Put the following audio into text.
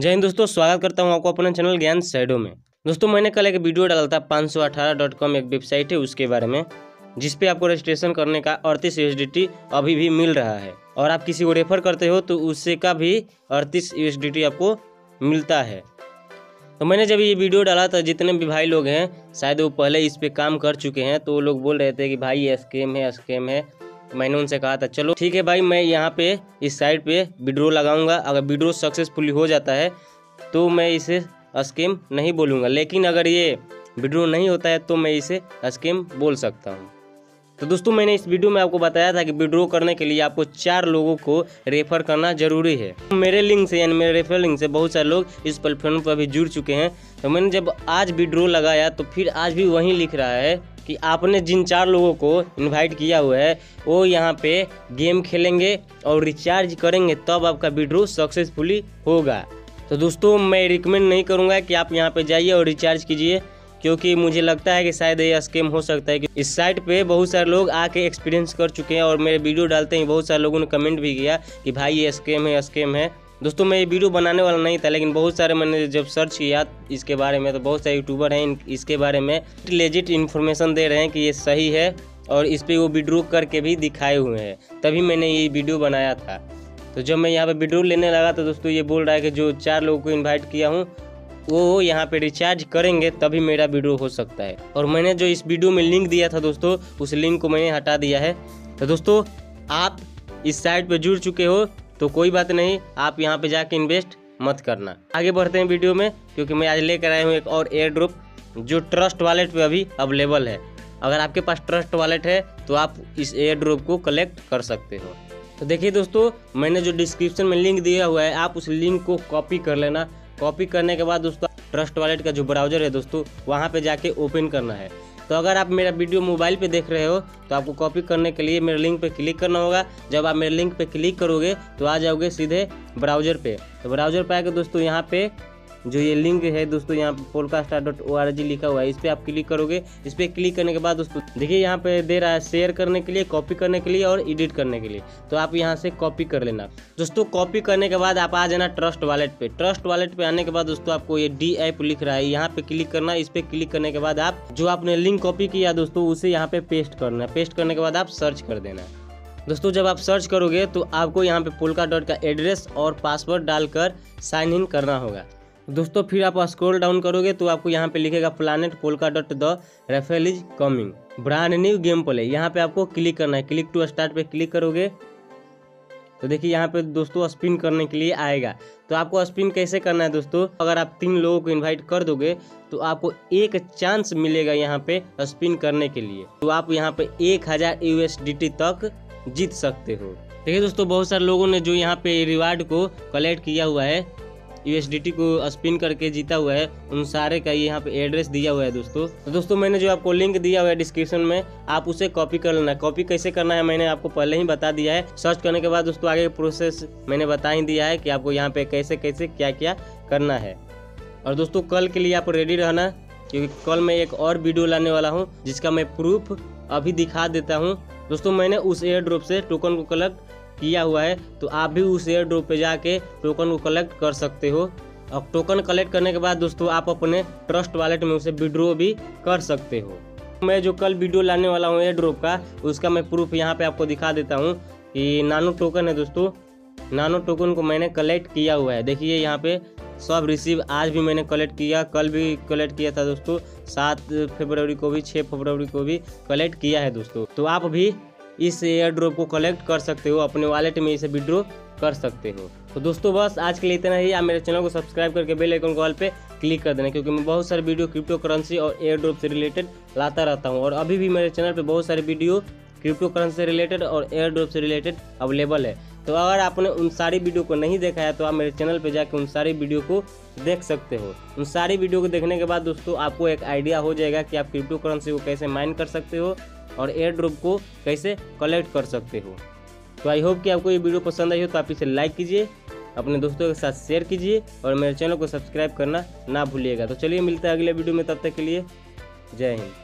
जय हिंद दोस्तों, स्वागत करता हूं आपको अपने चैनल ज्ञान साइडो में। दोस्तों मैंने कल एक वीडियो डाला था 518.com एक वेबसाइट है उसके बारे में, जिसपे आपको रजिस्ट्रेशन करने का 38 USDT अभी भी मिल रहा है और आप किसी को रेफर करते हो तो उससे का भी 38 USDT आपको मिलता है। तो मैंने जब ये वीडियो डाला था जितने भी भाई लोग हैं शायद वो पहले इस पे काम कर चुके हैं, तो वो लोग बोल रहे थे कि भाई ये स्कैम है स्कैम है। तो मैंने उनसे कहा था चलो ठीक है भाई, मैं यहाँ पे इस साइट पे विड्रॉ लगाऊंगा, अगर विड्रॉ सक्सेसफुली हो जाता है तो मैं इसे स्कैम नहीं बोलूँगा, लेकिन अगर ये विड्रॉ नहीं होता है तो मैं इसे स्कैम बोल सकता हूँ। तो दोस्तों मैंने इस वीडियो में आपको बताया था कि विड्रॉ करने के लिए आपको 4 लोगों को रेफर करना जरूरी है। मेरे लिंक से यानी मेरे रेफर लिंक से बहुत सारे लोग इस प्लेटफॉर्म पर भी जुड़ चुके हैं। तो मैंने जब आज विड्रॉ लगाया तो फिर आज भी वही लिख रहा है कि आपने जिन 4 लोगों को इन्वाइट किया हुआ है वो यहाँ पे गेम खेलेंगे और रिचार्ज करेंगे तब आपका विड्रॉ सक्सेसफुली होगा। तो दोस्तों मैं रिकमेंड नहीं करूँगा कि आप यहाँ पर जाइए और रिचार्ज कीजिए, क्योंकि मुझे लगता है कि शायद ये स्कैम हो सकता है कि इस साइट पे बहुत सारे लोग आके एक्सपीरियंस कर चुके हैं और मेरे वीडियो डालते ही बहुत सारे लोगों ने कमेंट भी किया कि भाई ये स्कैम है स्कैम है। दोस्तों मैं ये वीडियो बनाने वाला नहीं था, लेकिन बहुत सारे मैंने जब सर्च किया इसके बारे में तो बहुत सारे यूट्यूबर हैं इसके बारे में लेजिट इन्फॉर्मेशन दे रहे हैं कि ये सही है और इस पर वो विड्रॉ करके भी दिखाए हुए हैं, तभी मैंने ये वीडियो बनाया था। तो जब मैं यहाँ पर विड्रॉ लेने लगा तो दोस्तों ये बोल रहा है कि जो 4 लोगों को इन्वाइट किया हूँ वो यहाँ पे रिचार्ज करेंगे तभी मेरा वीडियो हो सकता है। और मैंने जो इस वीडियो में लिंक दिया था दोस्तों उस लिंक को मैंने हटा दिया है। तो दोस्तों आप इस साइट पे जुड़ चुके हो तो कोई बात नहीं, आप यहाँ पे जाके इन्वेस्ट मत करना। आगे बढ़ते हैं वीडियो में, क्योंकि मैं आज लेकर आया हूँ एक और एयर ड्रॉप जो ट्रस्ट वॉलेट पर अभी अवेलेबल है। अगर आपके पास ट्रस्ट वॉलेट है तो आप इस एयर ड्रॉप को कलेक्ट कर सकते हो। तो देखिए दोस्तों मैंने जो डिस्क्रिप्शन में लिंक दिया हुआ है आप उस लिंक को कॉपी कर लेना। कॉपी करने के बाद दोस्तों ट्रस्ट वॉलेट का जो ब्राउज़र है दोस्तों वहाँ पे जाके ओपन करना है। तो अगर आप मेरा वीडियो मोबाइल पे देख रहे हो तो आपको कॉपी करने के लिए मेरे लिंक पे क्लिक करना होगा। जब आप मेरे लिंक पे क्लिक करोगे तो आ जाओगे सीधे ब्राउज़र पे। तो ब्राउज़र पे आकर दोस्तों यहाँ पे जो ये लिंक है दोस्तों यहाँ पर polkaastar.org लिखा हुआ है, इस पर आप क्लिक करोगे। इस पर क्लिक करने के बाद दोस्तों देखिए यहाँ पे दे रहा है शेयर करने के लिए, कॉपी करने के लिए और एडिट करने के लिए। तो आप यहाँ से कॉपी कर लेना। दोस्तों कॉपी करने के बाद आप आ जाना ट्रस्ट वॉलेट पे। ट्रस्ट वॉलेट पे आने के बाद दोस्तों आपको ये डी ऐप लिख रहा है, यहाँ पे क्लिक करना। इस पर क्लिक करने के बाद आप जो आपने लिंक कॉपी किया दोस्तों उसे यहाँ पे पेस्ट करना। पेस्ट करने के बाद आप सर्च कर देना। दोस्तों जब आप सर्च करोगे तो आपको यहाँ पे पोल्का डॉट का एड्रेस और पासवर्ड डालकर साइन इन करना होगा। दोस्तों फिर आप स्क्रॉल डाउन करोगे तो आपको यहाँ पे लिखेगा planetpolka.the referral is coming brand new game play, यहाँ पे आपको क्लिक करना है। क्लिक टू स्टार्ट पे क्लिक करोगे तो देखिए यहाँ पे दोस्तों स्पिन करने के लिए आएगा। तो आपको स्पिन कैसे करना है दोस्तों, अगर आप 3 लोगों को इन्वाइट कर दोगे तो आपको एक चांस मिलेगा यहाँ पे स्पिन करने के लिए। तो आप यहाँ पे 1000 USDT तक जीत सकते हो। देखिए दोस्तों बहुत सारे लोगों ने जो यहाँ पे रिवार्ड को कलेक्ट किया हुआ है USDT को स्पिन करके जीता हुआ है, उन सारे का यहाँ पे एड्रेस दिया हुआ है दोस्तों। तो दोस्तों मैंने जो आपको लिंक दिया हुआ है डिस्क्रिप्शन में आप उसे कॉपी कर लेना। कॉपी कैसे करना है मैंने आपको पहले ही बता दिया है। सर्च करने के बाद दोस्तों आगे प्रोसेस मैंने बता ही दिया है कि आपको यहाँ पे कैसे कैसे क्या क्या करना है। और दोस्तों कल के लिए आप रेडी रहना, क्योंकि कल मैं एक और वीडियो लाने वाला हूँ जिसका मैं प्रूफ अभी दिखा देता हूँ। दोस्तों मैंने उस एयर ड्रॉप से टोकन को कलेक्ट किया हुआ है, तो आप भी उस एयर ड्रॉप पे जाके टोकन को कलेक्ट कर सकते हो। और टोकन कलेक्ट करने के बाद दोस्तों आप अपने ट्रस्ट वॉलेट में उसे विड्रॉ भी कर सकते हो। मैं जो कल वीडियो लाने वाला हूँ एयर ड्रॉप का, उसका मैं प्रूफ यहाँ पे आपको दिखा देता हूँ कि नानो टोकन है दोस्तों। नानो टोकन को मैंने कलेक्ट किया हुआ है, देखिए यहाँ पे सब रिसीव आज भी मैंने कलेक्ट किया, कल भी कलेक्ट किया था दोस्तों, 7 फरवरी को भी 6 फरवरी को भी कलेक्ट किया है दोस्तों। तो आप भी इस एयर ड्रॉप को कलेक्ट कर सकते हो, अपने वॉलेट में इसे विड्रॉ कर सकते हो। तो दोस्तों बस आज के लिए इतना ही। आप मेरे चैनल को सब्सक्राइब करके बेल आइकन को ऑल पे क्लिक कर देना, क्योंकि मैं बहुत सारे वीडियो क्रिप्टो करेंसी और एयर ड्रॉप से रिलेटेड लाता रहता हूँ। और अभी भी मेरे चैनल पे बहुत सारे वीडियो क्रिप्टो करेंसी से रिलेटेड और एयर ड्रॉप से रिलेटेड अवेलेबल है। तो अगर आपने उन सारी वीडियो को नहीं देखा है तो आप मेरे चैनल पे जाकर उन सारी वीडियो को देख सकते हो। उन सारी वीडियो को देखने के बाद दोस्तों आपको एक आइडिया हो जाएगा कि आप क्रिप्टो करेंसी को कैसे माइन कर सकते हो और एयर ड्रॉप को कैसे कलेक्ट कर सकते हो। तो आई होप कि आपको ये वीडियो पसंद आई हो तो आप इसे लाइक कीजिए, अपने दोस्तों के साथ शेयर कीजिए और मेरे चैनल को सब्सक्राइब करना ना भूलिएगा। तो चलिए मिलते हैं अगले वीडियो में, तब तक के लिए जय हिंद।